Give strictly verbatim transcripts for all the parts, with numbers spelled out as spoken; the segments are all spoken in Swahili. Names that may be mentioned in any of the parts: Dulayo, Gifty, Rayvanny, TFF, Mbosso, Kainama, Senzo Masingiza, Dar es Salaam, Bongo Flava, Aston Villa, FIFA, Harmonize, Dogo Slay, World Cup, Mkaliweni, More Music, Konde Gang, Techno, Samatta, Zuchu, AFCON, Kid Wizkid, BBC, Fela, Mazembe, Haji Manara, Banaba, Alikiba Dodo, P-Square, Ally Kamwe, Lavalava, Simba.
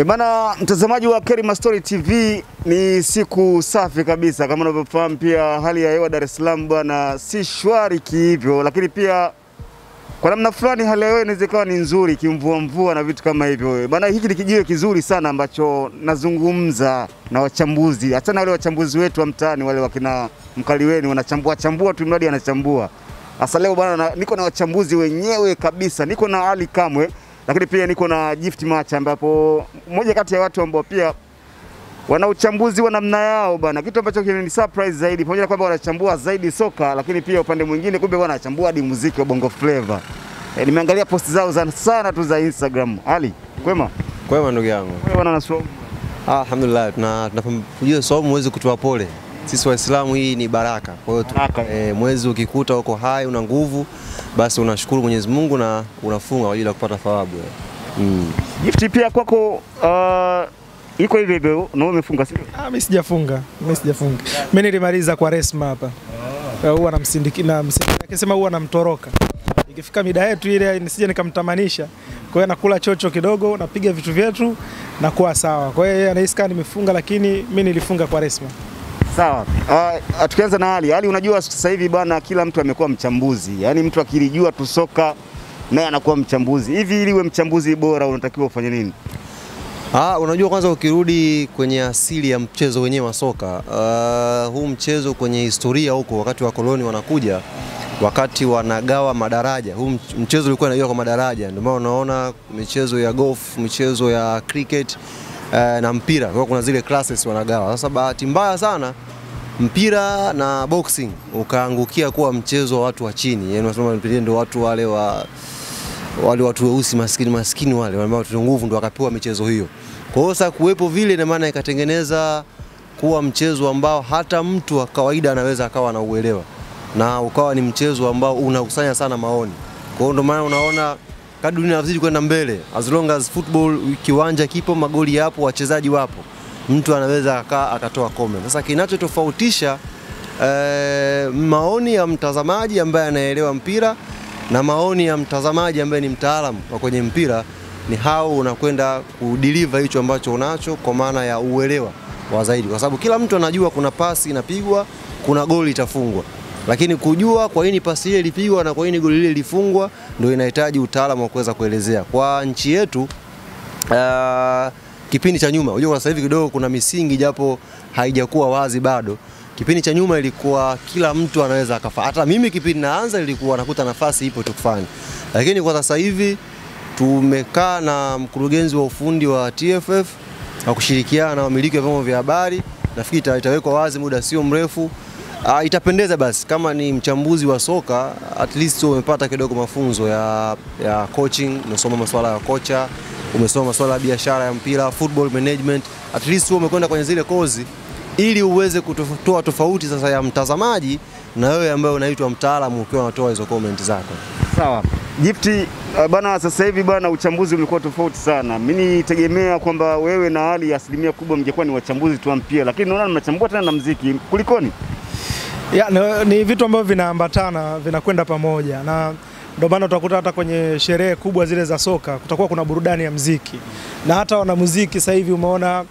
Ebana mtazamaji wa Carrymastory T V, ni siku safi kabisa. Kama unavyofahamu pia hali ya hewa Dar es Salaam bwana si shwari kihivyo, lakini pia kwa namna fulani hali ya hewa inaweza kuwa ni nzuri, kimvua mvua na vitu kama hivyo. Bwana, hiki ni kijiwe kizuri sana ambacho nazungumza na wachambuzi, hata na wale wachambuzi wetu wa mtaani, wale wakina Mkaliweni wanachambua chambua tu, mradi anachambua. Asa leo bwana niko na wachambuzi wenyewe kabisa. Niko na Ally Kamwe, lakini pia niko na Gifty match, ambapo mmoja kati ya watu ambao pia wana uchambuzi wa namna yao bana. Kitu ambacho kinani surprise zaidi, pamoja na kwamba wanachambua zaidi soka, lakini pia upande mwingine kumbe wanachambua hadi muziki wa Bongo Flavor. E, nimeangalia post zao sana, sana tu za Instagram. Ali, kwema? Kwema ndugu yangu. Kwema na naswao. Ah, alhamdulillah. Na tunafujua somo muweze kutoa pole. Sisi Waislamu hii ni baraka. Kwa hiyo e, mwezi ukikuta uko hai una nguvu, basi unashukuru Mwenyezi Mungu na unafunga kwa ajili ya kupata thawabu. Mm. Gifty, pia kwako uh, iko hivi hivi, na umefunga sio? Ah, mimi sijafunga. Mimi sijafunga. Mimi nilimaliza kwa resma hapa. Ah. Huwa anamsindiki na msindiki akisema huwa anamtoroka. Ikifika mida yetu ile nisije nikamtamanisha. Kwa hiyo nakula chocho kidogo, napiga vitu vyetu na kuwa sawa. Kwa hiyo anahisi nimefunga, lakini mimi nilifunga kwa resma. Sawa. Uh, tukianza na hali. Hali, unajua sasa hivi bwana kila mtu amekuwa mchambuzi. Yaani mtu akilijua tu soka naye anakuwa mchambuzi. Hivi ili uwe mchambuzi bora unatakiwa ufanye nini? Ah, unajua kwanza ukirudi kwenye asili ya mchezo wenyewe wa soka. Uh, huu mchezo kwenye historia huko wakati wa koloni wanakuja, wakati wanagawa madaraja. Huu mchezo ulikuwa unagawa kwa madaraja. Ndio maana unaona michezo ya golf, michezo ya cricket, na mpira kwa kuna zile classes wanagawa. Sasa bahati mbaya sana mpira na boxing ukaangukia kuwa mchezo wa watu wa chini. Yaani unasema mpira ndio watu wale wa wale watu weusi maskini maskini wale ambao watu nguvu ndio wakapewa michezo hiyo. Kwa hiyo sasa kuwepo vile na maana ikatengeneza kuwa mchezo ambao hata mtu wa kawaida anaweza akawa na uelewa. Na ukawa ni mchezo ambao unakusanya sana maoni. Kwa hiyo ndio maana unaona kadri unazidi kwenda mbele, as long as football kiwanja kipo, magoli yapo, wachezaji wapo, mtu anaweza aka, akatoa comment. Sasa kinachotofautisha ee, maoni ya mtazamaji ambaye anaelewa mpira na maoni ya mtazamaji ambaye ni mtaalamu wa kwenye mpira ni hao unakwenda kudeliver hicho ambacho unacho kwa maana ya uelewa wa zaidi, kwa sababu kila mtu anajua kuna pasi inapigwa, kuna goli itafungwa. Lakini kujua kwa nini pasi ile ilipigwa na kwa nini goli ile lilifungwa ndio inahitaji utaalamu wa kuweza kuelezea. Kwa nchi yetu uh, kipindi cha nyuma, unajua sasa hivi kidogo kuna misingi japo haijakuwa wazi bado. Kipindi cha nyuma ilikuwa kila mtu anaweza akafa. Hata mimi kipindi naanza ilikuwa nakuta nafasi ipo tu kufanya. Lakini kwa sasa hivi tumekaa na mkurugenzi wa ufundi wa T F F na kushirikiana na wamiliki wa vyombo vya habari. Nafikiri itawekwa wazi muda sio mrefu. Uh, itapendeza basi kama ni mchambuzi wa soka at least umepata kidogo mafunzo ya ya coaching, umesoma masuala ya kocha, umesoma masuala ya biashara ya mpira, football management, at least umekwenda kwenye zile kozi ili uweze kutoa tofauti sasa ya mtazamaji na wewe ambaye unaitwa mtaalamu ukiwa unatoa hizo comment zako. Sawa. Gifty, uh, bana sasa hivi bana uchambuzi umekuwa tofauti sana. Mimi tegemea kwamba wewe na hali asilimia kubwa mngekuwa ni wachambuzi tu mpira, lakini naona mnachambua tena na muziki. Kulikoni? Ya, ni, ni vitu ambavyo vinaambatana, vinakwenda pamoja. Na ndio maana utakuta hata kwenye sherehe kubwa zile za soka kutakuwa kuna burudani ya muziki. Na hata wana muziki sasa hivi umeona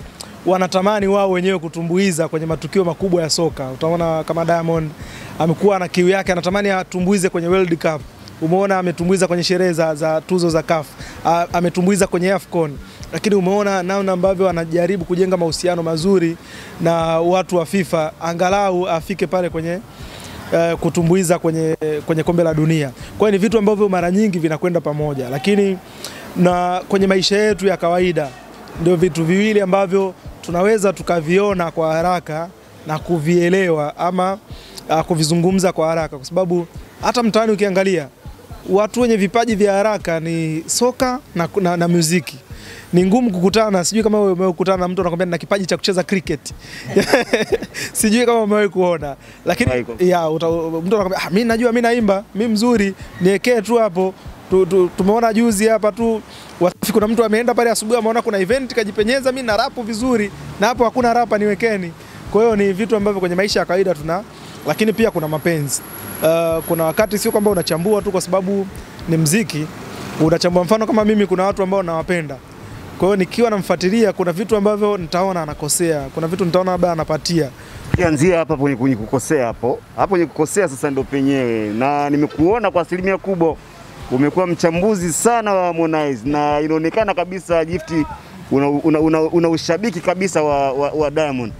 wanatamani wao wenyewe kutumbuiza kwenye matukio makubwa ya soka. Utaona kama Diamond amekuwa na kiu yake, anatamani atumbuize kwenye World Cup. Umeona ametumbuiza kwenye sherehe za, za tuzo za C A F, A, ametumbuiza kwenye AFCON. Lakini umeona namna ambavyo wanajaribu kujenga mahusiano mazuri na watu wa FIFA angalau afike pale kwenye uh, kutumbuiza kwenye kwenye kombe la dunia. Kwa hiyo ni vitu ambavyo mara nyingi vinakwenda pamoja, lakini na kwenye maisha yetu ya kawaida ndio vitu viwili ambavyo tunaweza tukaviona kwa haraka na kuvielewa ama uh, kuvizungumza kwa haraka, kwa sababu hata mtaani ukiangalia watu wenye vipaji vya haraka ni soka na, na, na muziki. Ni ngumu kukutana, sijui kama wewe umekutana na mtu anakuambia nina kipaji cha kucheza cricket. Sijui kama umewahi kuona. Lakini ya uta, mtu anakuambia ah, mimi najua mimi naimba, mimi mzuri, niekee tu hapo. Tu, tu, tumeona juzi hapa tu Wasafi kuna mtu ameenda pale asubuhi ameona kuna event kajipenyeza, mimi na rapu vizuri na hapo hakuna rapa niwekeni. Kwa hiyo ni vitu ambavyo kwenye maisha ya kawaida tuna, lakini pia kuna mapenzi. Uh, kuna wakati sio kwamba unachambua tu kwa sababu ni muziki, unachambua mfano kama mimi kuna watu ambao nawapenda. Kwa hiyo nikiwa namfuatilia kuna vitu ambavyo nitaona anakosea, kuna vitu nitaona labda anapatia. Kianzia hapa hapo kwenye kukosea hapo. Hapo kwenye kukosea sasa ndio penyewe. Na nimekuona kwa asilimia kubwa umekuwa mchambuzi sana wa Harmonize, na inaonekana kabisa Gifty una, una, una, una ushabiki kabisa wa, wa, wa Diamond.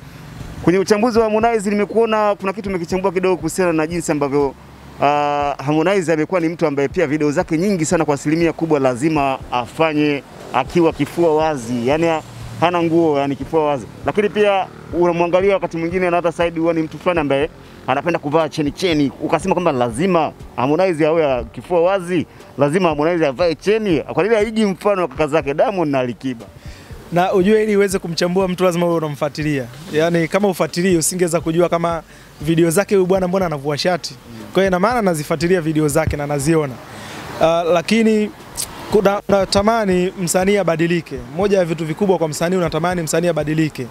Kwenye uchambuzi wa Harmonize nimekuona kuna kitu umekichambua kidogo kuhusiana na jinsi ambavyo uh, Harmonize amekuwa ni mtu ambaye pia video zake nyingi sana kwa asilimia kubwa lazima afanye akiwa kifua wazi, yani hana nguo, yani kifua wazi. Lakini pia unamwangalia wakati mwingine na hata side huwa ni mtu fulani ambaye anapenda kuvaa cheni cheni, ukasema kwamba lazima Harmonize awe kifua wazi, lazima Harmonize avae cheni. Kwa nini haiji mfano wa kaka zake Diamond na Alikiba? Na ujue ili uweze kumchambua mtu lazima wewe unamfuatilia. Yaani kama ufuatilie usingeweza kujua kama video zake huyu bwana mbona anavua shati. Kwa hiyo ina maana nazifuatilia video zake na naziona. Uh, lakini kuna unatamani msanii abadilike. Moja ya vitu vikubwa kwa msanii unatamani msanii abadilike.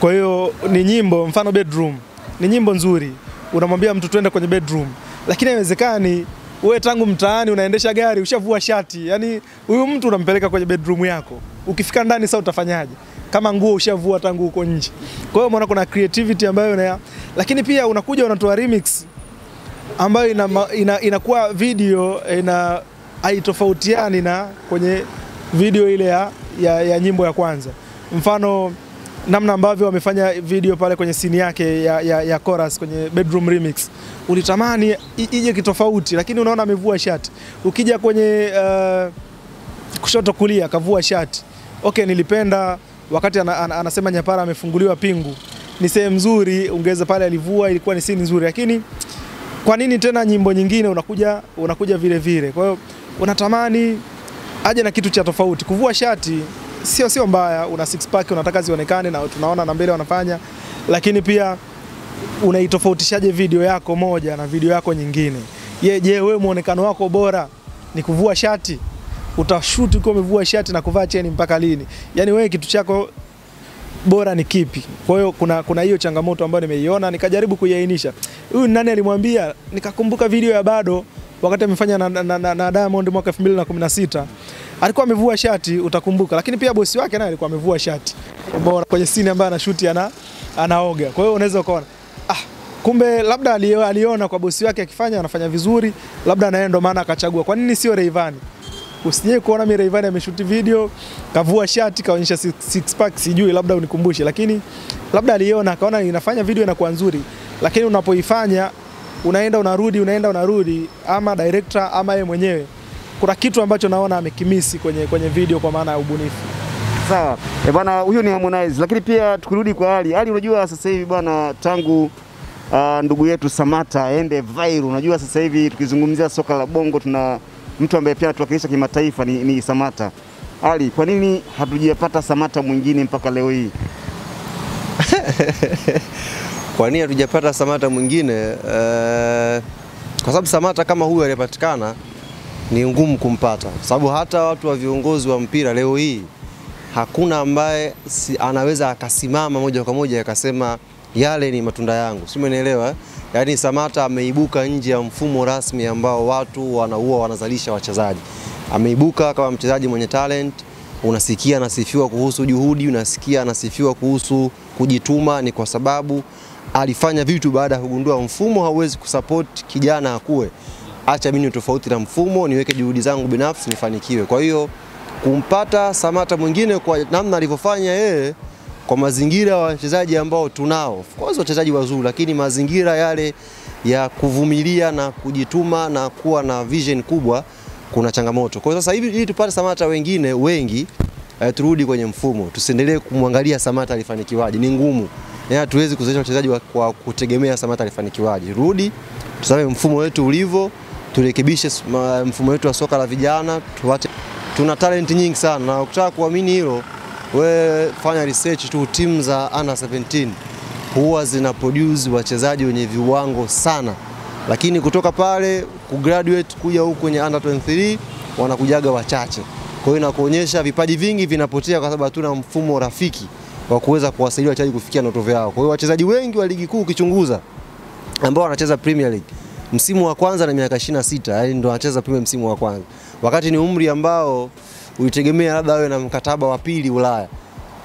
Kwa hiyo ni nyimbo, mfano bedroom. Ni nyimbo nzuri. Unamwambia mtu twende kwenye bedroom. Lakini haiwezekani wewe tangu mtaani unaendesha gari ushavua shati. Yaani huyu mtu unampeleka kwenye bedroom yako. Ukifika ndani sasa utafanyaje? Kama nguo ushavua tangu huko nje. Kwa hiyo unaona kuna creativity ambayo na, lakini pia unakuja unatoa remix ambayo inakuwa ina, ina video ina haitofautiani na kwenye video ile ya, ya, ya nyimbo ya kwanza. Mfano namna ambavyo wamefanya video pale kwenye scene yake ya, ya, ya chorus kwenye bedroom remix, ulitamani ije kitofauti lakini unaona amevua shati. Ukija kwenye uh, kushoto kulia kavua shati. Okay, nilipenda wakati an, an, anasema nyapara amefunguliwa pingu. Ni sehemu nzuri, ungeza pale alivua, ilikuwa ni scene nzuri. Lakini kwa nini tena nyimbo nyingine unakuja unakuja vile vile? Kwa hiyo unatamani aje na kitu cha tofauti. Kuvua shati sio sio mbaya, una six pack unataka zionekane na tunaona na mbele wanafanya, lakini pia unaitofautishaje video yako moja na video yako nyingine? Je, je wewe muonekano wako bora ni kuvua shati? Utashoot uko umevua shati na kuvaa cheni mpaka lini? Yaani wewe kitu chako bora ni kipi? Kwa hiyo kuna kuna hiyo changamoto ambayo nimeiona, nikajaribu kuiainisha. Huyu nani alimwambia? Nikakumbuka video ya Bado wakati amefanya na, na, na, na Diamond mwaka elfu mbili na kumi na sita. Alikuwa amevua shati, utakumbuka. Lakini pia bosi wake naye alikuwa amevua shati. Bora kwenye scene ambayo anashuti ana anaoga. Kwa hiyo unaweza ukaona, ah, kumbe labda aliona kwa bosi wake akifanya anafanya vizuri, labda naye ndo maana akachagua. Kwa nini sio Rayvanny? Usije kuona mimi Rayvanny ameshoot video, kavua shati, kaonyesha six, six pack, sijui labda unikumbushe, lakini labda aliona akaona inafanya video inakuwa nzuri. Lakini unapoifanya unaenda unarudi unaenda unarudi, ama director ama yeye mwenyewe, kuna kitu ambacho naona amekimisi kwenye kwenye video kwa maana ya ubunifu. Sawa. E bwana, huyo ni Harmonize, lakini pia tukirudi kwa Ally. Ally unajua sasa hivi bwana, tangu uh, ndugu yetu Samatta aende viral, unajua sasa hivi tukizungumzia soka la Bongo tuna mtu ambaye pia tuwakilisha kimataifa ni, ni Samatta. Ally, kwa nini hatujapata Samatta mwingine mpaka leo hii? Kwa nini hatujapata Samatta mwingine? Uh, kwa sababu Samatta kama huyu alipatikana ni ngumu kumpata. Sababu hata watu wa viongozi wa mpira leo hii hakuna ambaye si, anaweza akasimama moja kwa moja akasema yale ni matunda yangu. Si umeelewa? Yaani Samatta ameibuka nje ya mfumo rasmi ambao watu wanaua wanazalisha wachezaji. Ameibuka kama mchezaji mwenye talent, unasikia anasifiwa kuhusu juhudi, unasikia anasifiwa kuhusu kujituma. Ni kwa sababu alifanya vitu baada ya kugundua mfumo hauwezi kusupport kijana akue. Acha mimi tofauti na mfumo, niweke juhudi zangu binafsi nifanikiwe. Kwa hiyo kumpata Samatta mwingine kwa namna alivyofanya yeye, kwa mazingira wachezaji ambao tunao, of course wachezaji wazuri, lakini mazingira yale ya kuvumilia na kujituma na kuwa na vision kubwa kuna changamoto. Kwa hiyo sasa hivi ili tupate Samatta wengine wengi, eh, turudi kwenye mfumo, tusiendelee kumwangalia Samatta alifanikiwaje, ni ngumu. Yaani hatuwezi kuzalisha wachezaji kwa kutegemea Samatta alifanikiwaje. Rudi tusame mfumo wetu ulivyo, turekebishe mfumo wetu wa soka la vijana, tuache. Tuna talent nyingi sana, na ukitaka kuamini hilo wewe fanya research tu, timu za under seventeen huwa zina produce wachezaji wenye viwango sana, lakini kutoka pale ku graduate kuja huko kwenye under twenty-three wanakujaga wachache. Kwa hiyo inakuonyesha vipaji vingi vinapotea kwa sababu hatuna mfumo rafiki wa kuweza kuwasaidia wachezaji kufikia ndoto zao. Kwa hiyo wachezaji wengi wa ligi kuu ukichunguza ambao wanacheza Premier League msimu wa kwanza na miaka ishirini na sita, yaani ndio anacheza Premier msimu wa kwanza, wakati ni umri ambao ulitegemea labda awe na mkataba wa pili Ulaya.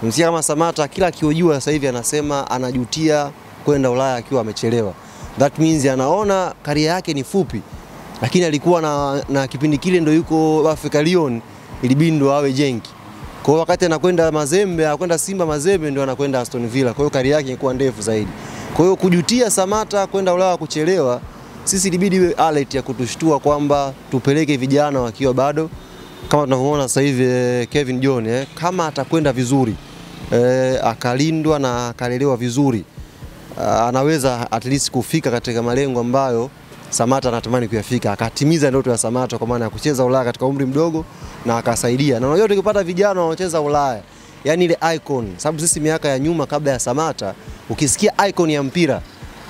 Msikia kama Samatta kila kiojua sasa hivi anasema anajutia kwenda Ulaya akiwa amechelewa. That means anaona karia yake ni fupi. Lakini alikuwa na, na kipindi kile ndo yuko Africa Lyon, ilibindwa awe jenki. Kwa wakati anakwenda Mazembe, anakwenda Simba Mazembe ndo anakwenda Aston Villa. Kwa hiyo karia yake ilikuwa ndefu zaidi. Kwa hiyo kujutia Samatta kwenda Ulaya kuchelewa, sisi ilibidi iwe alert ya kutushtua kwamba tupeleke vijana wakiwa bado. Kama tunavyoona sasa hivi Kevin John, eh, kama atakwenda vizuri, eh, akalindwa na akalelewa vizuri, uh, anaweza at least kufika katika malengo ambayo Samatta anatamani kuyafika, akatimiza ndoto ya Samatta kwa maana ya kucheza Ulaya katika umri mdogo na akasaidia. Na unajua tukipata vijana wanaocheza Ulaya, yani ile icon, sababu sisi miaka ya nyuma kabla ya Samatta, ukisikia icon ya mpira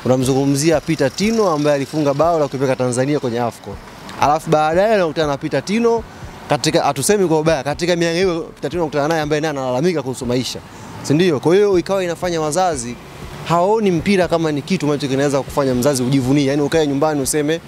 unamzungumzia Peter Tino ambaye alifunga bao la kupeleka Tanzania kwenye AFCON. Alafu baadaye anakutana na Peter Tino katika, atusemi kwa ubaya, katika miaka hiyo Peter Tino anakutana naye ambaye naye analalamika kuhusu maisha. Si ndio? Kwa hiyo ikawa inafanya wazazi hawaoni mpira kama ni kitu ambacho kinaweza kufanya mzazi ujivunie. Yaani ukae nyumbani useme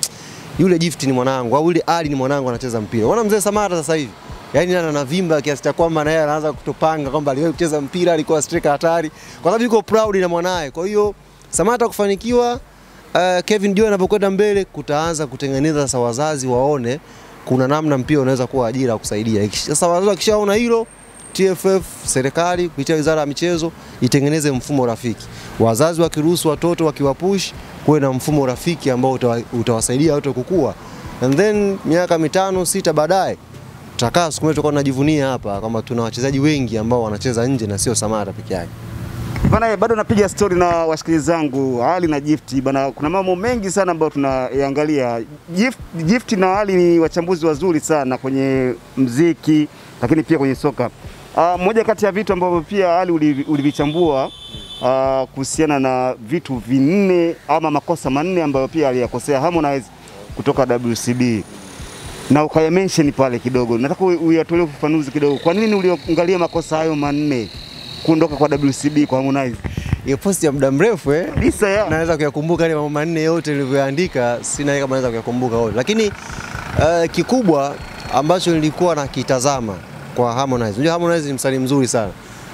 yule Gifty ni mwanangu au yule Ally ni mwanangu anacheza mpira. Unaona mzee Samatta sasa hivi, yaani anavimba kiasi cha kwamba naye anaanza kutopanga kwamba aliwahi kucheza mpira, alikuwa striker hatari. Kwa sababu yuko proud na mwanae. Kwa hiyo Samatta kufanikiwa, uh, Kevin John anapokwenda mbele, kutaanza kutengeneza sasa wazazi waone kuna namna mpira unaweza kuwa ajira kusaidia. Sasa wazazi wakishaona hilo, T F F, serikali kupitia wizara ya michezo itengeneze mfumo rafiki. Wazazi wakiruhusu watoto wakiwapush kuwe na mfumo rafiki ambao utawasaidia watoto kukua. And then miaka mitano sita baadaye tutakaa siku moja tunajivunia hapa kama tuna wachezaji wengi ambao wanacheza nje na sio Samatta peke yake. Bana, bado napiga story na wasikilizaji zangu Ally na Gifty. Bana, kuna mambo mengi sana ambayo tunaangalia. Gifty, Gifty na Ally ni wachambuzi wazuri sana kwenye muziki lakini pia kwenye soka. Uh, moja kati ya vitu ambavyo pia Ally ulivichambua uh, kuhusiana na vitu vinne ama makosa manne ambayo pia aliyakosea Harmonize kutoka W C B. Na ukayamention pale kidogo. Nataka uyatolee ufafanuzi kidogo. Kwa nini uliangalia makosa hayo manne kuondoka kwa W C B kwa Harmonize? Hiyo post ya muda mrefu, eh. Lisa ya. Naweza kuyakumbuka ile mambo manne yote nilivyoandika, sina kama naweza kuyakumbuka wote. Lakini uh, kikubwa ambacho nilikuwa nakitazama kwa Harmonize. Unajua Harmonize ni msanii mzuri sana.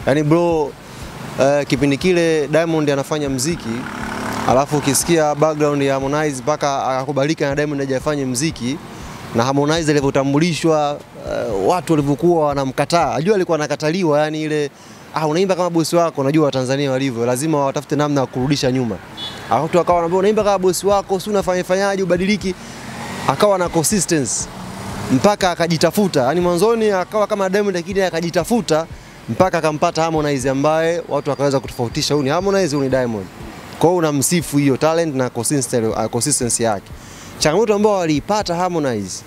Yaani bro, uh, kipindi kile Diamond anafanya muziki, alafu ukisikia background ya Harmonize mpaka akakubalika na Diamond hajafanya muziki, na Harmonize alivyotambulishwa, uh, watu walivyokuwa wanamkataa. Unajua alikuwa anakataliwa, yani ile ah, unaimba kama bosi wako. Unajua Watanzania walivyo, lazima watafute namna ya kurudisha nyuma. Watu wakawa wanaambia unaimba kama bosi wako, si unafanya fanyaje ubadiliki. Akawa na consistency mpaka akajitafuta. Yaani mwanzoni akawa kama Diamond lakini akajitafuta mpaka akampata Harmonize ambaye watu wakaweza kutofautisha huyu ni Harmonize, huyu ni Diamond. Kwa hiyo unamsifu hiyo talent na consistency, consistency yake. Changamoto ambayo waliipata Harmonize,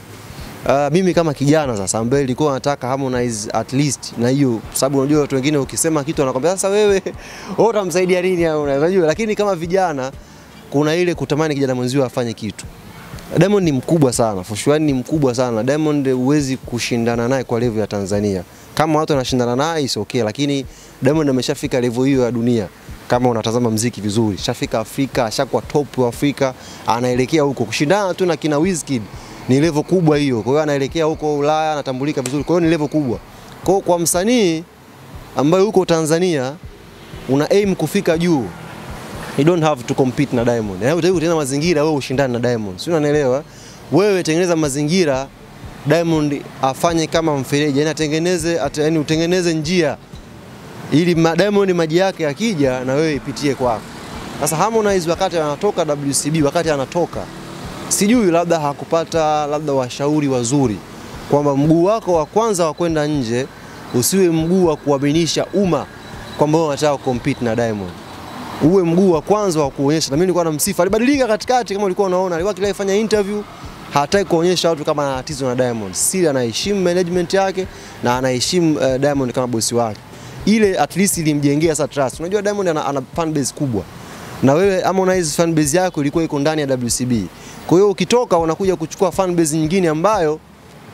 Uh, mimi kama kijana sasa ambaye nilikuwa nataka Harmonize at least na hiyo, sababu unajua watu wengine ukisema kitu anakuambia sasa wewe wewe utamsaidia nini Harmonize, unajua. Lakini kama vijana kuna ile kutamani kijana mwenzio afanye kitu. Diamond ni mkubwa sana, Foshuani ni mkubwa sana. Diamond huwezi kushindana naye kwa level ya Tanzania. Kama watu wanashindana naye is okay, lakini Diamond ameshafika level hiyo ya dunia. Kama unatazama muziki vizuri, shafika Afrika, ashakuwa top wa Afrika, anaelekea huko. Kushindana tu na kina Wizkid ni level kubwa hiyo. Kwa hiyo anaelekea huko Ulaya, anatambulika vizuri. Kwa hiyo ni level kubwa. Kwa kwa msanii ambaye huko Tanzania una aim kufika juu, you don't have to compete na Diamond. Yaani utaki kutengeneza mazingira wewe ushindane na Diamond. Si unanielewa? Wewe tengeneza mazingira Diamond afanye kama mfereji. Yaani atengeneze, yaani utengeneze njia ili Diamond maji yake akija na wewe ipitie kwako. Sasa Harmonize wakati anatoka W C B, wakati anatoka sijui labda hakupata labda washauri wazuri kwamba mguu wako wa kwanza wa kwenda nje usiwe mguu wa kuaminisha umma kwamba wewe unataka compete na Diamond. Uwe mguu wa kwanza wa kuonyesha. Na mimi nilikuwa namsifu, alibadilika katikati kama ulikuwa unaona. Alikuwa kila ifanya interview hataki kuonyesha watu kama ana tatizo na Diamond. Siri anaheshimu management yake na anaheshimu uh, Diamond kama bosi wake. Ile at least ilimjengea sasa trust. Unajua Diamond ana, ana fan base kubwa. Na wewe Harmonize fan base yako ilikuwa iko ndani ya W C B. Kwa hiyo ukitoka unakuja kuchukua fan base nyingine ambayo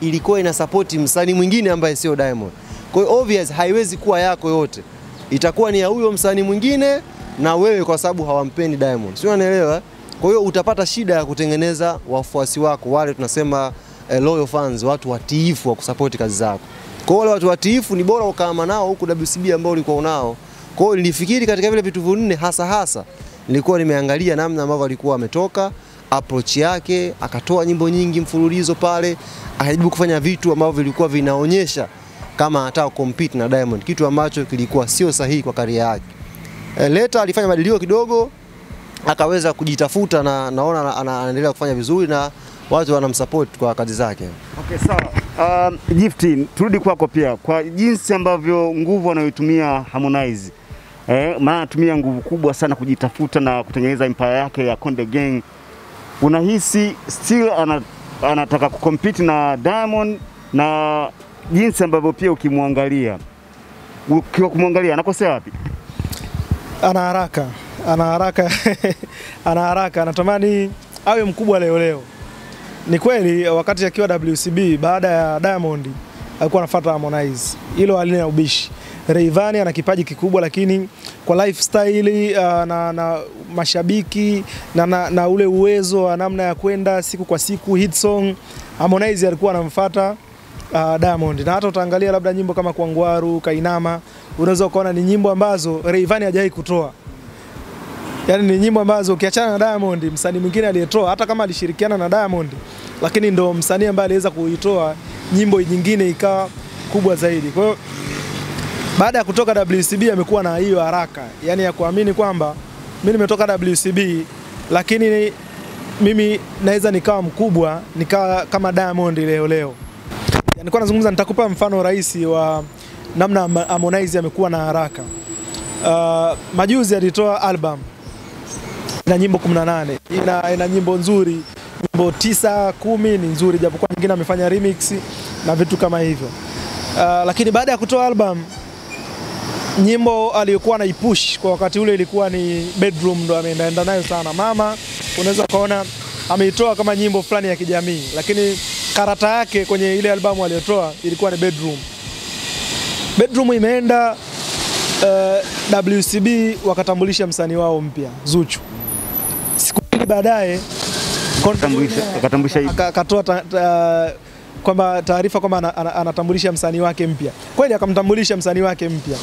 ilikuwa ina support msanii mwingine ambaye sio Diamond. Kwa hiyo obvious haiwezi kuwa yako yote. Itakuwa ni ya huyo msanii mwingine na wewe kwa sababu hawampendi Diamond. Sio, unaelewa? Kwa hiyo utapata shida ya kutengeneza wafuasi wako wale tunasema eh, loyal fans, watu watiifu wa kusupport kazi zako. Kwa wale watu watiifu ni bora ukaama nao huko W C B ambao ulikuwa unao. Kwa hiyo nilifikiri katika vile vitu vinne hasa hasa nilikuwa nimeangalia namna ambavyo alikuwa ametoka, approach yake, akatoa nyimbo nyingi mfululizo pale, akajaribu kufanya vitu ambavyo vilikuwa vinaonyesha kama hata compete na Diamond, kitu ambacho kilikuwa sio sahihi kwa career yake. E, later alifanya mabadiliko kidogo, akaweza kujitafuta na naona anaendelea kufanya vizuri na watu wanamsupport kwa kazi zake. Okay, sawa. Um, Gifty, turudi kwako pia kwa jinsi ambavyo nguvu anayotumia Harmonize. Eh, maana anatumia nguvu kubwa sana kujitafuta na kutengeneza empire yake ya Konde Gang. Unahisi still ana, anataka kucompete na Diamond, na jinsi ambavyo pia ukimwangalia ukiwa kumwangalia anakosea wapi? Ana haraka, ana haraka. Ana haraka, anatamani awe mkubwa leo leo. Ni kweli wakati akiwa W C B baada ya Diamond alikuwa anafuata Harmonize. Hilo halina ubishi. Rayvanny ana kipaji kikubwa, lakini kwa lifestyle uh, na, na mashabiki na, na, na ule uwezo wa namna ya kwenda siku kwa siku hit song, Harmonize alikuwa anamfuata uh, Diamond. Na hata utaangalia labda nyimbo kama Kwangwaru, Kainama, unaweza kuona ni nyimbo ambazo Rayvanny hajawahi kutoa. Yaani ni nyimbo ambazo ukiachana na Diamond, msanii mwingine aliyetoa hata kama alishirikiana na Diamond, lakini ndo msanii ambaye aliweza kuitoa nyimbo nyingine ikawa kubwa zaidi. Kwa hiyo baada ya kutoka W C B amekuwa na hiyo haraka, yaani ya kuamini kwamba mimi nimetoka W C B lakini mimi naweza nikawa mkubwa, nikawa kama Diamond leo leo. Yaani kwa nazungumza, nitakupa mfano rahisi wa namna Harmonize amekuwa na haraka. Uh, majuzi alitoa album na nyimbo kumi na nane, ina, ina nyimbo nzuri, nyimbo tisa kumi ni nzuri, japokuwa nyingine amefanya remix na vitu kama hivyo. Uh, lakini baada ya kutoa album, nyimbo aliyokuwa anaipush kwa wakati ule ilikuwa ni Bedroom, ndo ameenda nayo sana. Mama unaweza kaona ameitoa kama nyimbo fulani ya kijamii, lakini karata yake kwenye ile albamu aliyotoa ilikuwa ni Bedroom. Bedroom imeenda uh, W C B wakatambulisha msanii wao mpya Zuchu. Siku mbili baadaye akatambulisha akatoa kwamba taarifa kwamba anatambulisha msanii wake mpya. Kweli akamtambulisha msanii wake mpya.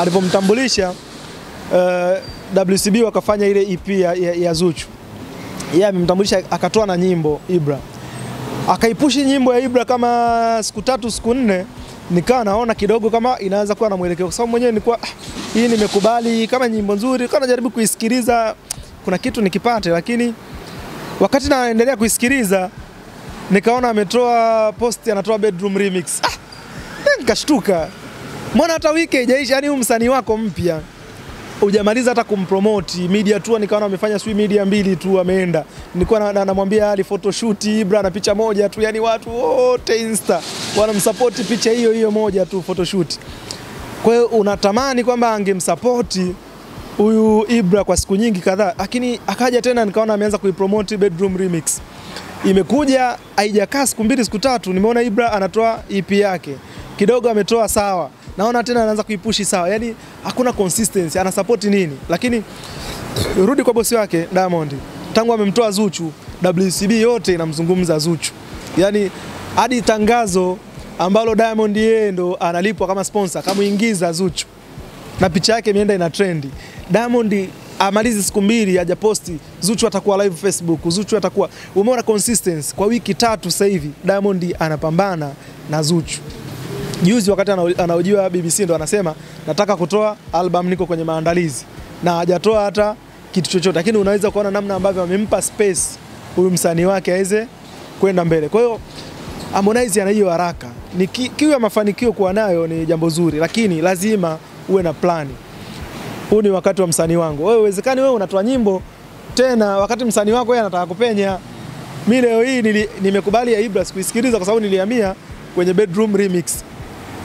Alipomtambulisha uh, W C B wakafanya ile E P ya, ya, ya Zuchu. Yeye amemtambulisha akatoa na nyimbo Ibra. Akaipushi nyimbo ya Ibra kama siku tatu siku nne, nikawa naona kidogo kama inaanza kuwa na mwelekeo, kwa sababu mwenyewe nilikuwa hii nimekubali kama nyimbo nzuri, nikawa najaribu kuisikiliza kuna kitu nikipate, lakini wakati naendelea kuisikiliza nikaona ametoa post anatoa Bedroom remix. Ah, nikashtuka. Mbona hata wiki haijaisha, yani msanii wako mpya hujamaliza hata kumpromote media tu, nikaona amefanya sui media mbili tu ameenda. Nilikuwa namwambia na, ali photoshoot Ibra na picha moja tu, yani watu wote Insta wanamsupport picha hiyo hiyo moja tu photoshoot. Kwa hiyo unatamani kwamba angemsupport huyu Ibra kwa siku nyingi kadhaa, lakini akaja tena nikaona ameanza kuipromote Bedroom remix. Imekuja haijakaa siku mbili siku tatu, nimeona Ibra anatoa E P yake. Kidogo ametoa sawa, naona tena anaanza kuipushi sawa. Yaani hakuna consistency, ana support nini? Lakini rudi kwa bosi wake Diamond. Tangu amemtoa Zuchu, W C B yote inamzungumza Zuchu. Yaani hadi tangazo ambalo Diamond yeye ndo analipwa kama sponsor, kama ingiza Zuchu. Na picha yake imeenda ina trend. Diamond amalizi siku mbili hajaposti, Zuchu atakuwa live Facebook, Zuchu atakuwa. Umeona consistency kwa wiki tatu sasa hivi Diamond anapambana na Zuchu. Juzi wakati anaojiwa B B C ndo anasema nataka kutoa album, niko kwenye maandalizi, na hajatoa hata kitu chochote, lakini unaweza kuona namna ambavyo amempa space huyu msanii wake aweze kwenda mbele. Kwa hiyo Harmonize ana hiyo haraka. Ni kiwa mafanikio kwa nayo ni jambo zuri, lakini lazima uwe na plani. Huu ni wakati wa msanii wangu. Wewe uwezekani wewe unatoa nyimbo tena wakati msanii wako yeye anataka kupenya. Mimi leo hii nimekubali ya Ibra sikuisikiliza kwa sababu nilihamia kwenye Bedroom remix.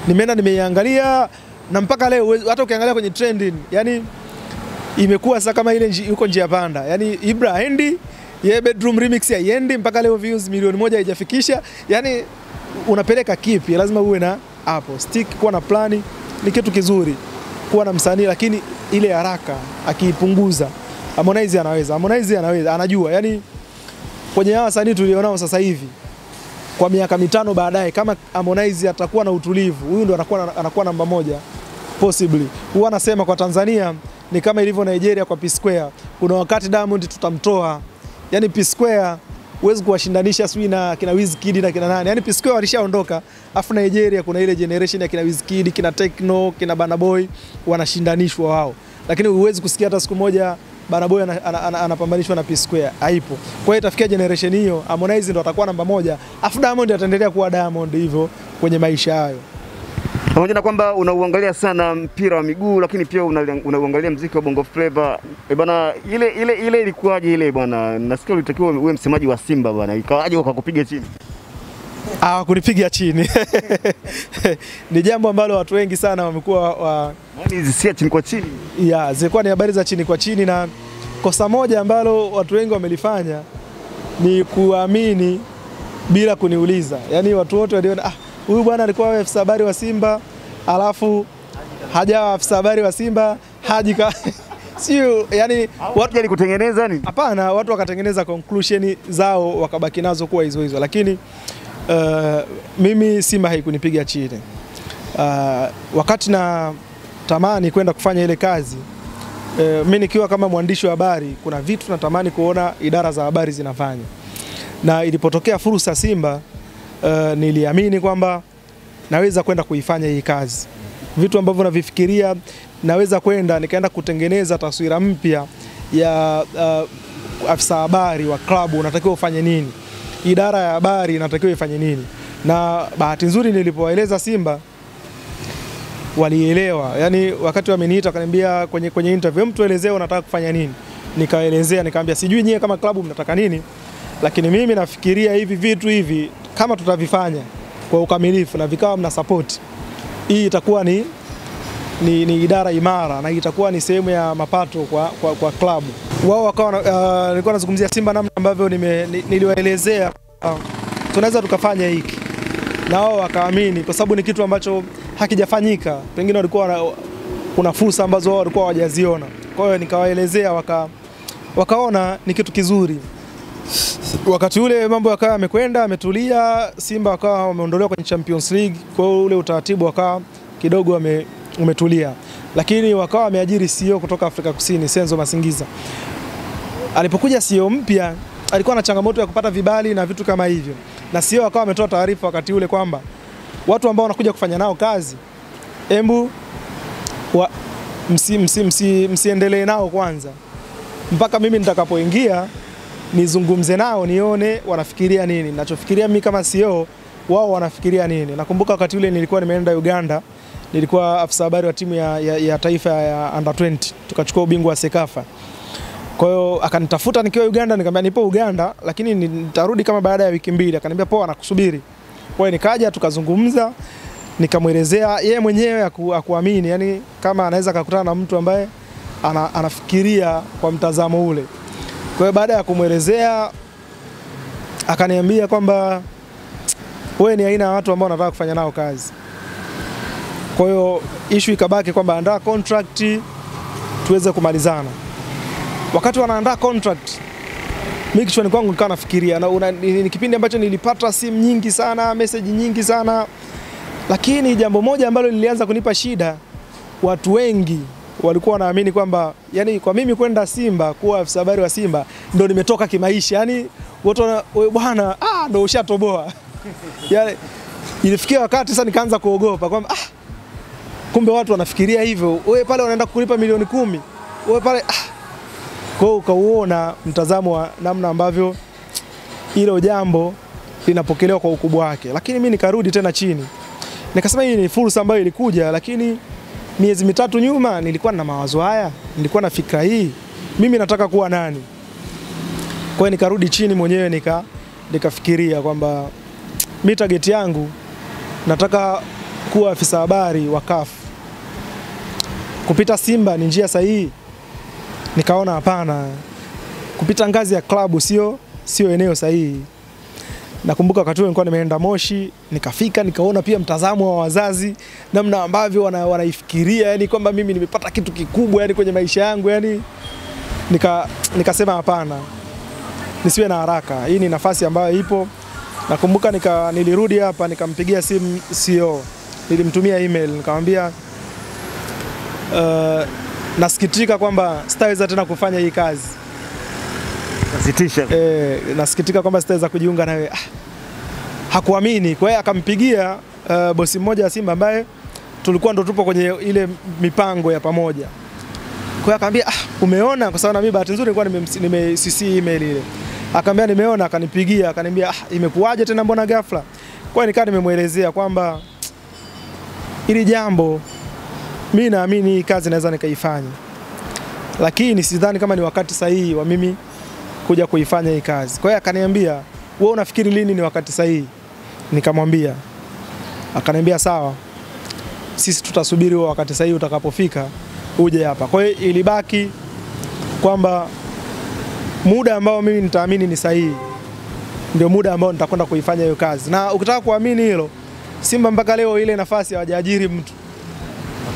Nimeenda nimeiangalia na mpaka leo hata ukiangalia kwenye trending, yani imekuwa sasa kama ile yuko njia panda. Yani Ibra haendi, yeye Bedroom remix haiendi, mpaka leo views milioni moja haijafikisha. Yani unapeleka kipi? Lazima uwe na hapo. Stick kuwa na plani ni kitu kizuri. Kuwa na msanii, lakini ile haraka akiipunguza Harmonize anaweza Harmonize anaweza anajua. Yani kwenye hawa wasanii tulionao sasa hivi kwa miaka mitano baadaye, kama Harmonize atakuwa na utulivu, huyu ndo anakuwa anakuwa namba moja possibly. Huwa anasema kwa Tanzania ni kama ilivyo Nigeria kwa P-Square. Kuna wakati Diamond tutamtoa. Yaani P-Square huwezi kuwashindanisha sui na kina Wizkid na kina nani. Yaani P-Square walishaondoka. Afu Nigeria kuna ile generation ya kina Wizkid, kina Techno, kina Burna Boy wanashindanishwa wao. Lakini huwezi kusikia hata siku moja Burna Boy anapambanishwa na P-Square, haipo. Kwa hiyo itafikia generation hiyo Harmonize ndo atakuwa namba moja. Afu Diamond ataendelea kuwa Diamond hivyo kwenye maisha hayo. Pamoja na kwamba unauangalia sana mpira wa miguu, lakini pia unauangalia muziki wa Bongo Flava. E bana, ile ile ile ilikuwaje ile bwana? Nasikia ulitakiwa uwe msemaji wa Simba bwana. Ikawaje wakakupiga chini? Ah, kunipiga chini. Ni jambo ambalo watu wengi sana wamekuwa wa yaani zisia chini kwa chini. Yeah, zilikuwa ni habari za chini kwa chini, na kosa moja ambalo watu wengi wamelifanya ni kuamini bila kuniuliza. Yaani watu wote waliona ah, huyu bwana alikuwa afisa habari wa Simba, alafu hajawa afisa habari wa Simba, haji sio, yani watu walikutengeneza nini? Hapana, watu wakatengeneza conclusion zao wakabaki nazo kuwa hizo hizo. Lakini uh, mimi Simba haikunipiga chini. Uh, wakati na tamani kwenda kufanya ile kazi, uh, mimi nikiwa kama mwandishi wa habari, kuna vitu natamani kuona idara za habari zinafanya. Na ilipotokea fursa Simba, Uh, niliamini kwamba naweza kwenda kuifanya hii kazi. Vitu ambavyo navifikiria naweza kwenda nikaenda kutengeneza taswira mpya ya uh, afisa habari wa klabu unatakiwa ufanye nini? Idara ya habari inatakiwa ifanye nini? Na bahati nzuri nilipoeleza Simba walielewa. Yaani wakati wameniita wakaniambia kwenye kwenye interview, mtu elezea unataka kufanya nini? Nikaelezea, nikamwambia sijui nyie kama klabu mnataka nini, lakini mimi nafikiria hivi vitu hivi kama tutavifanya kwa ukamilifu na vikawa mna support, hii itakuwa ni, ni ni idara imara na itakuwa ni sehemu ya mapato kwa kwa, kwa klabu. Wao wakawa uh, nilikuwa nazungumzia Simba namna ambavyo niliwaelezea uh, tunaweza tukafanya hiki. Na wao wakaamini kwa sababu ni kitu ambacho hakijafanyika. Pengine walikuwa kuna fursa ambazo wao walikuwa hawajaziona. Kwa hiyo nikawaelezea waka wakaona ni kitu kizuri. Wakati ule mambo yakawa yamekwenda, ametulia, Simba wakawa wameondolewa kwenye Champions League, kwa ule utaratibu wakawa kidogo umetulia. Lakini wakawa wameajiri C E O kutoka Afrika Kusini, Senzo Masingiza. Alipokuja C E O mpya, alikuwa na changamoto ya kupata vibali na vitu kama hivyo. Na C E O akawa ametoa taarifa wakati ule kwamba watu ambao wanakuja kufanya nao kazi, embu wa, msi, msi, msi, msiendelee nao kwanza. Mpaka mimi nitakapoingia nizungumze nao nione wanafikiria nini. Ninachofikiria mimi kama C E O, wao wanafikiria nini. Nakumbuka wakati ule nilikuwa nimeenda Uganda, nilikuwa afisa habari wa timu ya, ya, ya taifa ya under twenty, tukachukua ubingwa wa CAF. Kwa hiyo akanitafuta nikiwa Uganda, nikamwambia nipo Uganda lakini nitarudi kama baada ya wiki mbili. Akaniambia poa, nakusubiri. Kwa hiyo nikaja tukazungumza, nikamuelezea yeye mwenyewe hakuamini, yani kama anaweza kukutana na mtu ambaye ana, anafikiria kwa mtazamo ule. Kwa hiyo baada ya kumuelezea akaniambia kwamba wewe ni aina ya watu ambao nataka kufanya nao kazi. Kwa hiyo issue ikabaki kwamba andaa contract tuweze kumalizana. Wakati wanaandaa contract, mimi kichwani kwangu nikawa nafikiria, na ni kipindi ambacho nilipata simu nyingi sana, message nyingi sana. Lakini jambo moja ambalo lilianza kunipa shida, watu wengi walikuwa wanaamini kwamba yani kwa mimi kwenda Simba kuwa afisa habari wa Simba ndio nimetoka kimaisha, yani watu wana bwana ah ndio ushatoboa. Yani ilifikia wakati sasa nikaanza kuogopa kwamba ah, kumbe watu wanafikiria hivyo. Wewe pale unaenda kulipa milioni kumi. Wewe pale ah. Kwa hiyo ukaona mtazamo wa namna ambavyo hilo jambo linapokelewa kwa ukubwa wake. Lakini mimi nikarudi tena chini, nikasema hii ni fursa ambayo ilikuja, lakini miezi mitatu nyuma nilikuwa na mawazo haya, nilikuwa na fikra hii, mimi nataka kuwa nani? Kwa hiyo nikarudi chini mwenyewe nika nikafikiria kwamba mimi target yangu nataka kuwa afisa habari wa C A F. Kupita Simba ni njia sahihi? Nikaona hapana. Kupita ngazi ya klabu sio sio eneo sahihi. Nakumbuka wakati ule nilikuwa nimeenda Moshi, nikafika nikaona pia mtazamo wa wazazi namna ambavyo wana, wanaifikiria, yani kwamba mimi nimepata kitu kikubwa yani kwenye maisha yangu, yani nika nikasema hapana, nisiwe na haraka. Hii ni nafasi ambayo ipo, Nakumbuka nika nilirudi hapa nikampigia simu C E O, nilimtumia email nikamwambia uh, nasikitika kwamba sitaweza tena kufanya hii kazi. Nasikitisha. Eh, nasikitika kwamba sitaweza kujiunga nawe. Ah, hakuamini. Kwa hiyo akampigia uh, bosi mmoja wa Simba ambaye tulikuwa ndo tupo kwenye ile mipango ya pamoja. Kwa hiyo akamwambia, ah, umeona, kwa sababu na mimi bahati nzuri nilikuwa nimecc email ile. Akamwambia nimeona, akanipigia, akaniambia ah, imekuaje tena mbona ghafla? Kwa hiyo nikaa nimemuelezea kwamba ili jambo mimi naamini kazi naweza nikaifanya, lakini sidhani kama ni wakati sahihi wa mimi kuja kuifanya hii kazi. Kwa hiyo akaniambia, wewe unafikiri lini ni wakati sahihi? Nikamwambia. Akaniambia sawa, sisi tutasubiri huo wakati sahihi utakapofika uje hapa. Kwa hiyo ilibaki kwamba muda ambao mimi nitaamini ni sahihi ndio muda ambao nitakwenda kuifanya hiyo kazi. Na ukitaka kuamini hilo, Simba mpaka leo ile nafasi hawajaajiri mtu.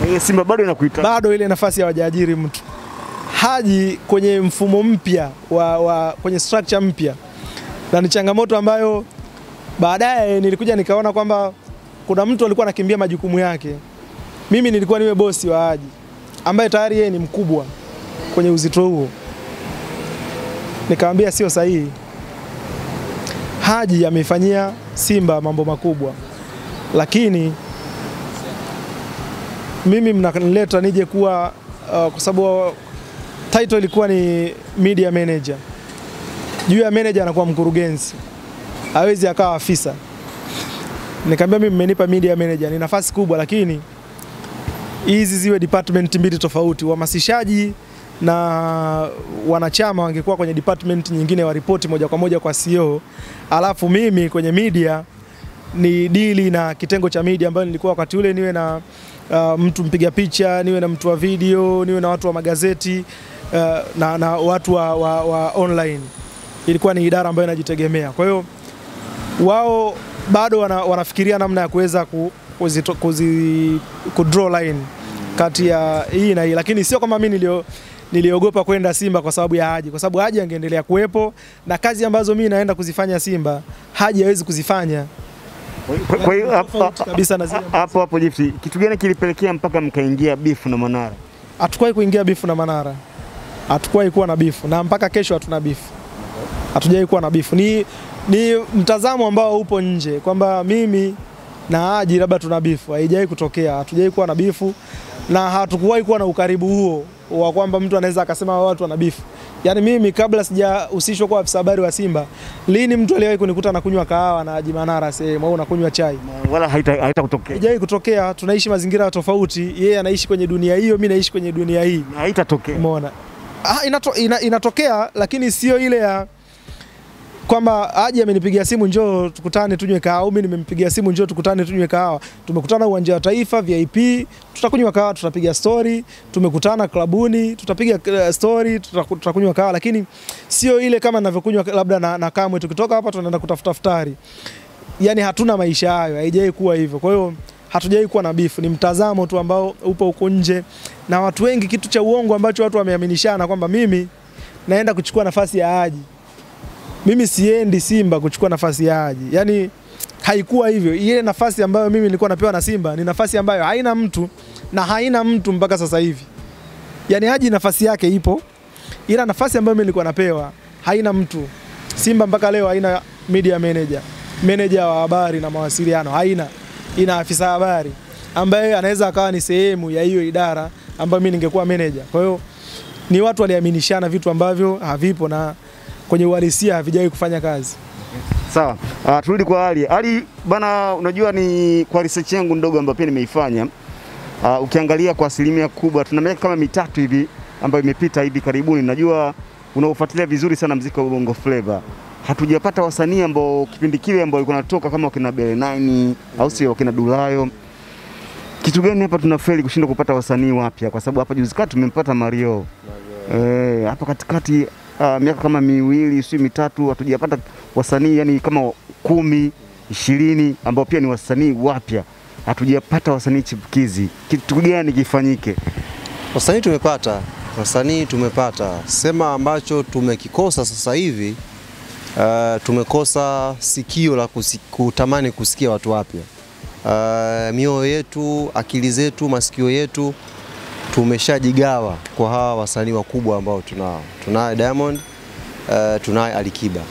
Ile Simba bado inakuita. Bado ile nafasi hawajaajiri mtu. Haji kwenye mfumo mpya wa, wa kwenye structure mpya. Na ni changamoto ambayo baadaye nilikuja nikaona kwamba kuna mtu alikuwa anakimbia majukumu yake. Mimi nilikuwa niwe bosi wa Haji ambaye tayari yeye ni mkubwa kwenye uzito huo. Nikamwambia sio sahihi. Haji amefanyia Simba mambo makubwa, lakini mimi mnanileta nije kuwa uh, kwa sababu title ilikuwa ni media manager. Juu ya manager anakuwa mkurugenzi, hawezi akawa afisa. Nikamwambia mimi mmenipa media manager, ni nafasi kubwa, lakini hizi ziwe department mbili tofauti. Wahamasishaji na wanachama wangekuwa kwenye department nyingine, wa report moja kwa moja kwa C E O, alafu mimi kwenye media ni dili na kitengo cha media ambayo nilikuwa wakati ule niwe na uh, mtu mpiga picha, niwe na mtu wa video, niwe na watu wa magazeti uh, na, na watu wa, wa, wa online. Ilikuwa ni idara ambayo inajitegemea. Kwa hiyo wao bado wana, wanafikiria namna ya kuweza ku kuzi, kuzi, kudraw line kati ya hii na hii, lakini sio kama mimi nilio niliogopa kwenda Simba kwa sababu ya Haji, kwa sababu Haji angeendelea kuwepo na kazi ambazo mimi naenda kuzifanya Simba, Haji hawezi kuzifanya. Kwa hiyo hapo hapo Gifty, kitu gani kilipelekea mpaka mkaingia bifu na Manara? Hatukuwahi kuingia bifu na Manara. Hatukuwahi kuwa na bifu, na mpaka kesho hatuna bifu. Hatujawahi kuwa na bifu. Ni ni mtazamo ambao upo nje kwamba mimi na Haji labda tuna bifu. Haijawahi kutokea. Hatujawahi kuwa na bifu na hatukuwahi kuwa na ukaribu huo wa kwamba mtu anaweza akasema watu wana bifu. Yaani mimi kabla sijahusishwa kwa afisa habari wa Simba, lini mtu aliwahi kunikuta na kunywa kahawa na Haji Manara sema au unakunywa chai? Wala haitakutokea. Haijawahi kutokea. Tunaishi mazingira tofauti. Yeye anaishi kwenye dunia hiyo, mimi naishi kwenye dunia hii. Na haitatokea. Umeona? Ah, inato, ina, inatokea lakini sio ile ya kwamba Haji amenipigia simu njoo tukutane tunywe kahawa, au mimi nimempigia simu njoo tukutane tunywe kahawa. Tumekutana uwanja wa Taifa V I P, tutakunywa kahawa, tutapiga story. Tumekutana klabuni, tutapiga story, tutakunywa kahawa, lakini sio ile kama ninavyokunywa labda na, na Kamwe, tukitoka hapa tunaenda kutafuta futari. Yaani hatuna maisha hayo, haijawahi kuwa hivyo. Kwa hiyo hatujawahi kuwa na bifu, ni mtazamo tu ambao upo huko nje na watu wengi, kitu cha uongo ambacho watu wameaminishana kwamba mimi naenda kuchukua nafasi ya Haji. Mimi siendi Simba kuchukua nafasi ya Haji. Yaani haikuwa hivyo. Ile nafasi ambayo mimi nilikuwa napewa na Simba ni nafasi ambayo haina mtu na haina mtu mpaka sasa hivi. Yaani Haji nafasi yake ipo. Ila nafasi ambayo mimi nilikuwa napewa haina mtu. Simba mpaka leo haina media manager, manager wa habari na mawasiliano, haina. Ina afisa habari ambaye anaweza akawa ni sehemu ya hiyo idara ambayo mimi ningekuwa manager. Kwa hiyo ni watu waliaminishana vitu ambavyo havipo na kwenye uhalisia havijawahi kufanya kazi. Sawa. Uh, turudi kwa Ally. Ally bana, unajua ni kwa research yangu ndogo ambayo pia nimeifanya, uh, ukiangalia kwa asilimia kubwa tuna miaka kama mitatu hivi ambayo imepita hivi karibuni, najua unaofuatilia vizuri sana muziki wa Bongo Flava, hatujapata wasanii ambao kipindi kile ambao walikuwa natoka kama wakina Bele nane au sio wakina Dulayo. Kitu gani hapa tunafeli kushinda kupata wasanii wapya? Kwa sababu hapa juzi kati tumempata Mario. Eh, hapa katikati Uh, miaka kama miwili, si mitatu, hatujapata wasanii yani kama kumi, ishirini ambao pia ni wasanii wapya. Hatujapata wasanii chipukizi. Kitu gani kifanyike? Wasanii tumepata, wasanii tumepata. Sema ambacho tumekikosa sasa hivi uh, tumekosa sikio la kusik, kutamani kusikia watu wapya. Uh, mioyo yetu, akili zetu, masikio yetu tumeshajigawa kwa hawa wasanii wakubwa ambao tunao. Tunao Diamond, uh, tunao Alikiba.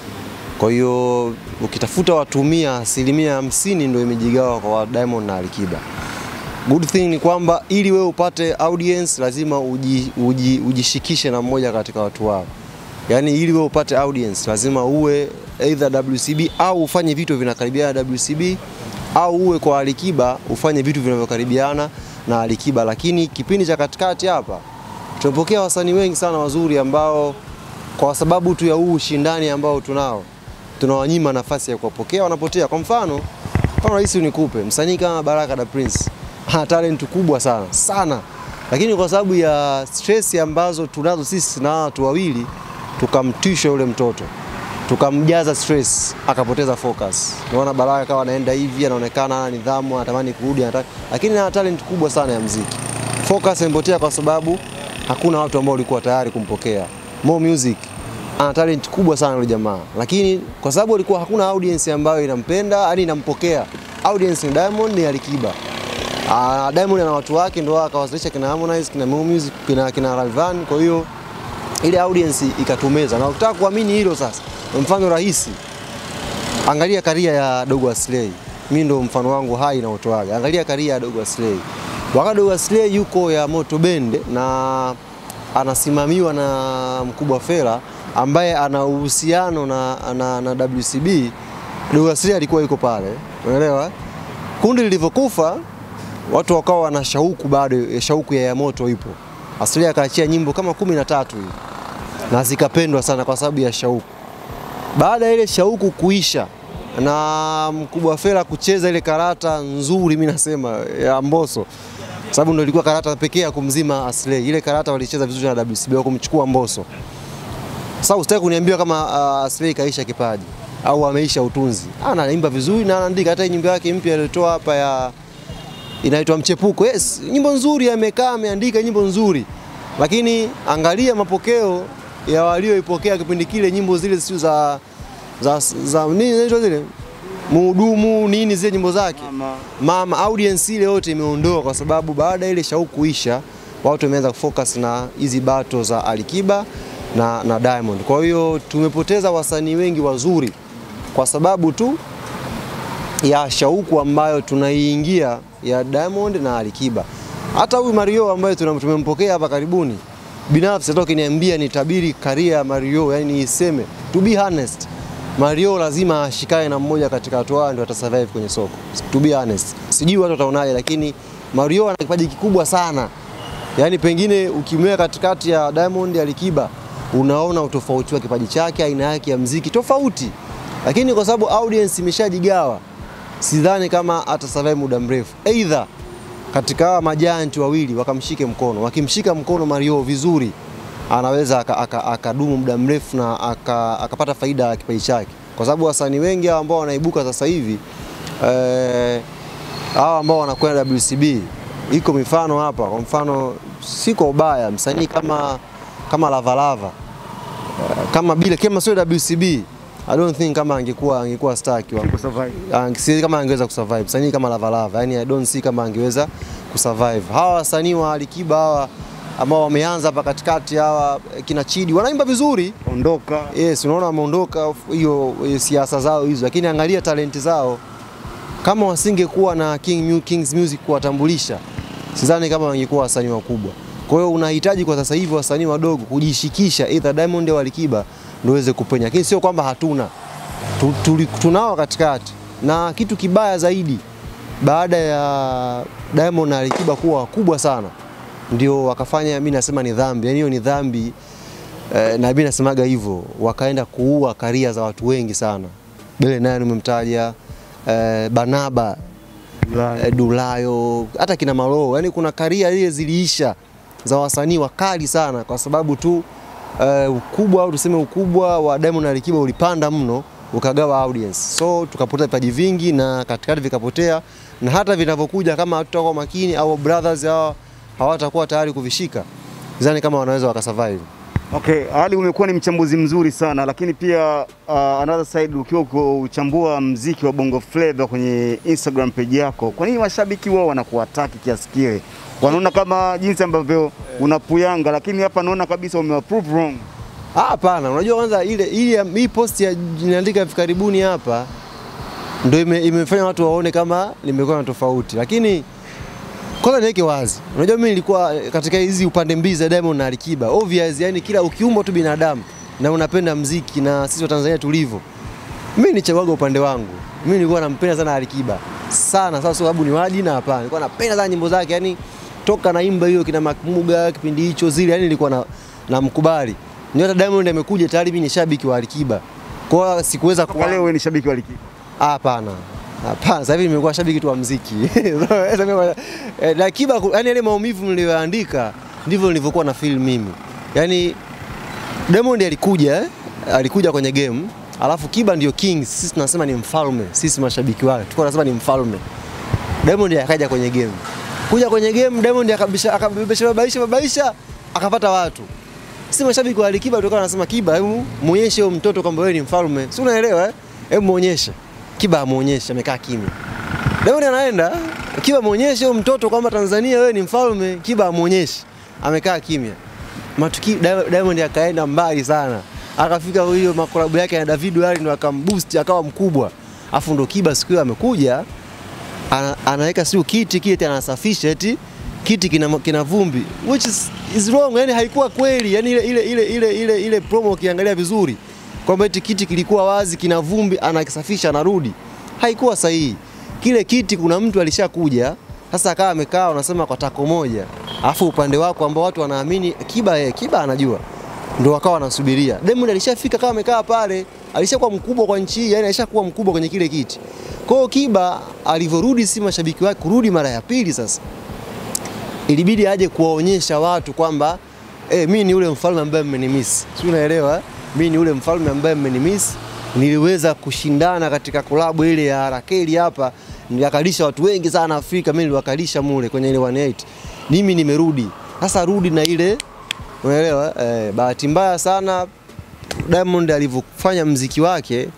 Kwa hiyo ukitafuta watu mia, asilimia hamsini ndio imejigawa kwa Diamond na Alikiba. Good thing ni kwamba ili wewe upate audience lazima uji, uji, ujishikishe na mmoja katika watu wao. Yaani ili wewe upate audience lazima uwe either W C B au ufanye vitu vinakaribiana W C B, au uwe kwa Alikiba ufanye vitu vinavyokaribiana na Alikiba. Lakini kipindi cha katikati hapa tumepokea wasanii wengi sana wazuri ambao kwa sababu tu ya huu ushindani ambao tunao tunawanyima nafasi ya kuwapokea, wanapotea. Kwa mfano, kama rahisi unikupe msanii kama Baraka da Prince, ana talent kubwa sana sana, lakini kwa sababu ya stress ambazo tunazo sisi na watu wawili, tukamtisha yule mtoto, tukamjaza stress, akapoteza focus. Unaona Baraka akawa anaenda hivi, anaonekana ana nidhamu, anatamani kurudi, anataka, lakini ana talent kubwa sana ya muziki. Focus impotea kwa sababu hakuna watu ambao walikuwa tayari kumpokea. More Music ana talent kubwa sana yule jamaa, lakini kwa sababu alikuwa hakuna audience ambayo inampenda, yani inampokea. Audience ni Diamond, ni Alikiba. Ah, Diamond na watu wake ndio akawasilisha kina Harmonize, kina More Music, kina kina Rayvanny. Kwa hiyo ile audience ikatumeza, na ukitaka kuamini hilo sasa, mfano rahisi, angalia karia ya Dogo Slay. Mimi ndo mfano wangu hai na watu wake. Angalia karia ya Dogo Slay. Wakati Dogo Slay yuko ya moto bende na anasimamiwa na mkubwa Fela ambaye ana uhusiano na, na na W C B, Dogo Slay alikuwa yuko pale. Unaelewa? Kundi lilivyokufa, watu wakawa wana shauku bado, shauku ya, ya moto ipo. Aslia akaachia nyimbo kama kumi na tatu hivi, na zikapendwa sana kwa sababu ya shauku. Baada ile shauku kuisha na mkubwa Fela kucheza ile karata nzuri, mimi nasema ya Mbosso, sababu ndio ilikuwa karata pekee ya kumzima Aslia. Ile karata walicheza vizuri na W C B wa kumchukua Mbosso. Sasa usitaki kuniambia kama uh, Aslia kaisha kipaji au ameisha utunzi. Anaimba vizuri na anaandika, hata nyimbo yake mpya aliyotoa hapa ya inaitwa Mchepuko. Yes, nyimbo nzuri, amekaa ameandika nyimbo nzuri. Lakini angalia mapokeo ya walioipokea kipindi kile, nyimbo zile sio za za za nini zinaitwa zile? Muhudumu nini zile nyimbo zake? Mama, Mama audience ile yote imeondoa kwa sababu baada ile shauku kuisha, watu wameanza kufocus na hizi battles za Alikiba na na Diamond. Kwa hiyo tumepoteza wasanii wengi wazuri kwa sababu tu ya shauku ambayo tunaiingia ya Diamond na Alikiba. Hata huyu Mario ambaye tunamtumempokea hapa karibuni, binafsi hata ukiniambia nitabiri career ya Mario, yani iseme to be honest, Mario lazima ashikae na mmoja katika watu wao ndio atasurvive kwenye soko. To be honest, sijui watu wataonaje, lakini Mario ana kipaji kikubwa sana. Yani pengine ukimweka katikati ya Diamond na Alikiba, unaona utofauti wa kipaji chake, aina yake ya muziki tofauti. Lakini kwa sababu audience imeshajigawa, sidhani kama atasurvive muda mrefu. Either katika majanti wawili wakamshike mkono. Wakimshika mkono Mario vizuri, anaweza akadumu muda mrefu na akapata aka faida ya kipaji chake. Kwa sababu wasanii wengi ambao wanaibuka sasa hivi, eh hao ambao wanakwenda W C B, iko mifano hapa. Kwa mfano, siko ubaya, msanii kama kama Lavalava, kama bila kama sio W C B, I don't think kama angekuwa angekuwa star kiwa kusurvive. Angesi kama angeweza kusurvive. Msanii kama Lavalava, yani I don't see kama angeweza kusurvive. Hawa wasanii wa Alikiba hawa ambao wameanza hapa katikati, hawa kina Chidi wanaimba vizuri, ondoka. Yes, unaona wameondoka hiyo siasa zao hizo. Lakini angalia talenti zao. Kama wasingekuwa na King New Kings Music kuwatambulisha, sidhani kama wangekuwa wasanii wakubwa. Kwa hiyo unahitaji kwa sasa hivi wasanii wadogo kujishikisha, either Diamond au Alikiba, ndio weze kupenya. Lakini sio kwamba hatuna, tunao katikati. Na kitu kibaya zaidi, baada ya Diamond na Alikiba kuwa kubwa sana, ndio wakafanya, mimi nasema ni dhambi, yani hiyo ni dhambi, eh, na mimi nasemaga hivyo, wakaenda kuua karia za watu wengi sana. Bele naye nimemtaja, eh, Banaba, eh, Dulayo, hata kina Maloo. Yani kuna karia ile ziliisha za wasanii wakali sana kwa sababu tu Uh, ukubwa au tuseme ukubwa wa Diamond na Alikiba ulipanda mno, ukagawa audience. So tukapoteza vipaji vingi na katikati vikapotea, na hata vinavyokuja kama hatutakuwa makini au brothers hao hawatakuwa tayari kuvishika, sidhani kama wanaweza wakasurvive. Okay, Ali umekuwa ni mchambuzi mzuri sana, lakini pia uh, another side ukiwa kuchambua mziki wa Bongo Flava kwenye Instagram page yako, kwa nini mashabiki wao wanakuataki kiasi kile? Wanaona kama jinsi ambavyo unapuyanga, lakini hapa naona kabisa umeapprove wrong. Ah, hapana, unajua kwanza ile ile hii post ya niandika hivi karibuni hapa ndio ime, imefanya watu waone kama nimekuwa na tofauti. Lakini kwanza niweke wazi, unajua mimi nilikuwa katika hizi upande mbili za Diamond na Alikiba. Obvious, yani kila ukiumba tu binadamu na unapenda mziki na sisi wa Tanzania tulivyo, mimi nichaguaga upande wangu. Mimi nilikuwa nampenda sana Alikiba sana, sasa sababu ni wadi na hapana. Nilikuwa napenda sana nyimbo zake, yani toka naimba hiyo kina Makmuga kipindi hicho zile, yani nilikuwa na namkubali. Nyota Diamond amekuja tayari mimi ni shabiki wa Alikiba. Kwa hiyo sikuweza kwa leo wewe ni shabiki wa Alikiba. Ah, hapana. Hapana, sasa hivi nimekuwa shabiki tu wa muziki. Sasa mimi Alikiba, yani ile maumivu niliyoandika ndivyo nilivyokuwa na feel mimi. Yani Diamond alikuja, alikuja kwenye game, alafu Kiba ndio king, sisi tunasema ni mfalme, sisi mashabiki wake. Tulikuwa tunasema ni mfalme. Diamond akaja kwenye game. Kuja kwenye game Diamond akabisha akabebesha babaisha babaisha akapata watu. Sisi mashabiki wa Alikiba tulikuwa tunasema Kiba hebu muonyeshe huyo mtoto kwamba wewe ni mfalme. Si unaelewa eh? Hebu muonyeshe. Kiba muonyeshe amekaa kimya. Diamond anaenda, Kiba muonyeshe huyo mtoto kwamba Tanzania wewe ni mfalme. Kiba muonyeshe amekaa kimya. Matukio Diamond akaenda mbali sana. Akafika hiyo makolabu yake na David Wali ndo akamboost akawa mkubwa. Afu ndo Kiba siku hiyo amekuja ana, anaweka siku kiti kile tena anasafisha eti kiti kina, kina vumbi, which is, is wrong. Yani haikuwa kweli, yani ile ile ile ile ile, ile promo ukiangalia vizuri kwamba eti kiti kilikuwa wazi kina vumbi anakisafisha anarudi, haikuwa sahihi. Kile kiti kuna mtu alishakuja sasa akawa amekaa unasema kwa tako moja, afu upande wako ambao watu wanaamini Kiba eh, Kiba anajua, ndio wakawa wanasubiria. Diamond alishafika kama amekaa pale, alishakuwa mkubwa kwa nchi, yani alishakuwa mkubwa kwenye kile kiti. Kwa hiyo Kiba alivorudi, si mashabiki wake kurudi mara ya pili sasa, ilibidi aje kuwaonyesha watu kwamba eh, mimi ni ule mfalme ambaye mmenimiss. Si unaelewa? Mimi ni ule mfalme ambaye mmenimiss. Niliweza kushindana katika kulabu ile ya Rakeli hapa, niliwakalisha watu wengi sana Afrika, mimi niliwakalisha mule kwenye ile mia moja na themanini na nane. Mimi nimerudi. Sasa rudi na ile, unaelewa? Eh, bahati mbaya sana Diamond alivyofanya mziki wake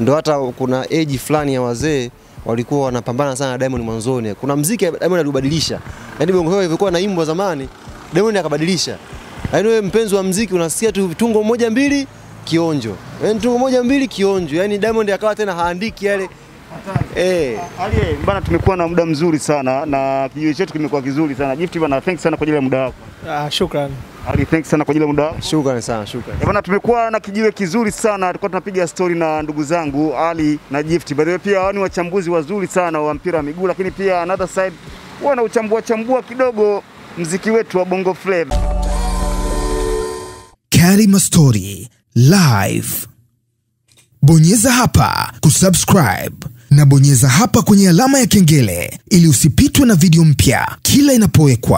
ndio hata kuna age fulani ya wazee walikuwa wanapambana sana Diamond mwanzoni. Kuna muziki Diamond alibadilisha. Yaani Bongo Flava ilikuwa na imbo zamani, Diamond akabadilisha. Yaani wewe mpenzi wa muziki unasikia tu tungo moja mbili kionjo. Yaani tungo moja mbili kionjo. Yaani Diamond akawa tena haandiki yale. Eh, Ali bana, tumekuwa na muda mzuri sana na kijiwe chetu kimekuwa kizuri sana. Gifty bana, thanks sana kwa ajili ya muda wako. Ah, shukrani. Ali, thanks sana kwa ajili ya muda wako. Shukrani sana, shukrani. Bana, tumekuwa na kijiwe kizuri sana. Tulikuwa tunapiga story na ndugu zangu Ali na Gifty. By the way, pia hao ni wachambuzi wazuri sana wa mpira wa miguu, lakini pia another side wana uchambua chambua kidogo mziki wetu wa Bongo Flava. Carrymastory live. Bonyeza hapa kusubscribe na bonyeza hapa kwenye alama ya kengele ili usipitwe na video mpya kila inapowekwa.